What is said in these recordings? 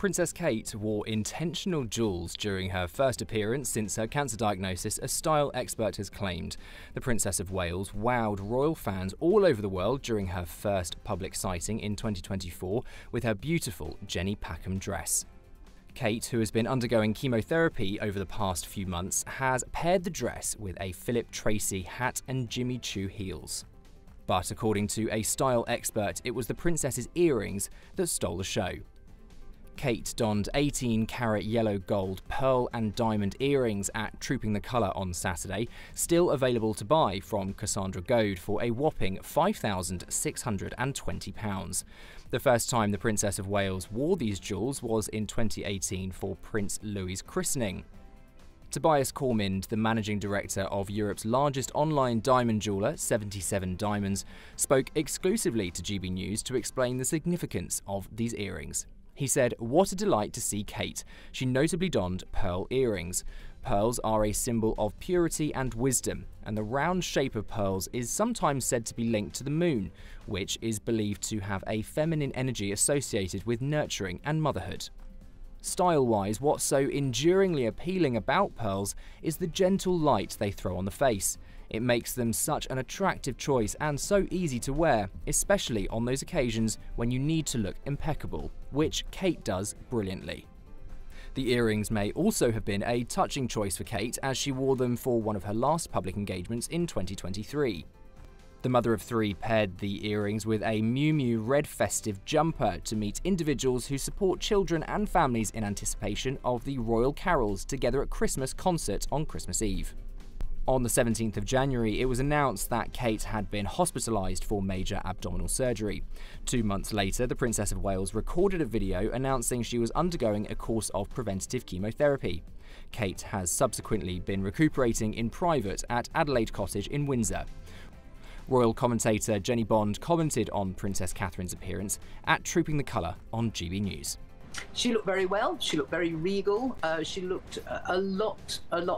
Princess Kate wore intentional jewels during her first appearance since her cancer diagnosis, a style expert has claimed. The Princess of Wales wowed royal fans all over the world during her first public sighting in 2024 with her beautiful Jenny Packham dress. Kate, who has been undergoing chemotherapy over the past few months, has paired the dress with a Philip Treacy hat and Jimmy Choo heels. But according to a style expert, it was the princess's earrings that stole the show. Kate donned 18-carat yellow gold, pearl and diamond earrings at Trooping the Colour on Saturday, still available to buy from Cassandra Goad for a whopping £5,620. The first time the Princess of Wales wore these jewels was in 2018 for Prince Louis' christening. Tobias Cormind, the managing director of Europe's largest online diamond jeweller, 77 Diamonds, spoke exclusively to GB News to explain the significance of these earrings. He said, "What a delight to see Kate. She notably donned pearl earrings. Pearls are a symbol of purity and wisdom, and the round shape of pearls is sometimes said to be linked to the moon, which is believed to have a feminine energy associated with nurturing and motherhood." Style-wise, what's so enduringly appealing about pearls is the gentle light they throw on the face. It makes them such an attractive choice and so easy to wear, especially on those occasions when you need to look impeccable, which Kate does brilliantly. The earrings may also have been a touching choice for Kate, as she wore them for one of her last public engagements in 2023. The mother of three paired the earrings with a Miu Miu red festive jumper to meet individuals who support children and families in anticipation of the Royal Carols Together at Christmas concert on Christmas Eve. On the 17th of January, it was announced that Kate had been hospitalised for major abdominal surgery. 2 months later, the Princess of Wales recorded a video announcing she was undergoing a course of preventative chemotherapy. Kate has subsequently been recuperating in private at Adelaide Cottage in Windsor. Royal commentator Jenny Bond commented on Princess Catherine's appearance at Trooping the Colour on GB News. She looked very well, she looked very regal, she looked a lot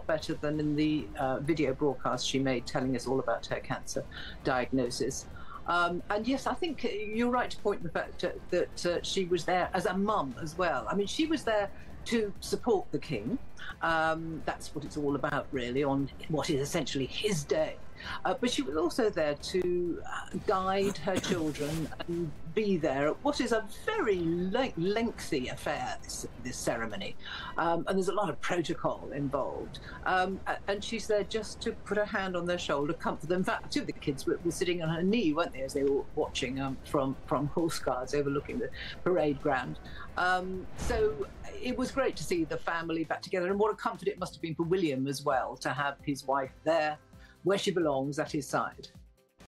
better than in the video broadcast she made telling us all about her cancer diagnosis. And yes, I think you're right to point the fact that she was there as a mum as well. I mean, she was there to support the king. That's what it's all about, really, on what is essentially his day. But she was also there to guide her children and be there at what is a very lengthy affair, this ceremony. And there's a lot of protocol involved. And she's there just to put her hand on their shoulder, comfort them. In fact, two of the kids were sitting on her knee, weren't they, as they were watching from horse cars overlooking the parade ground. So it was great to see the family back together. And what a comfort it must have been for William as well to have his wife there, where she belongs, at his side.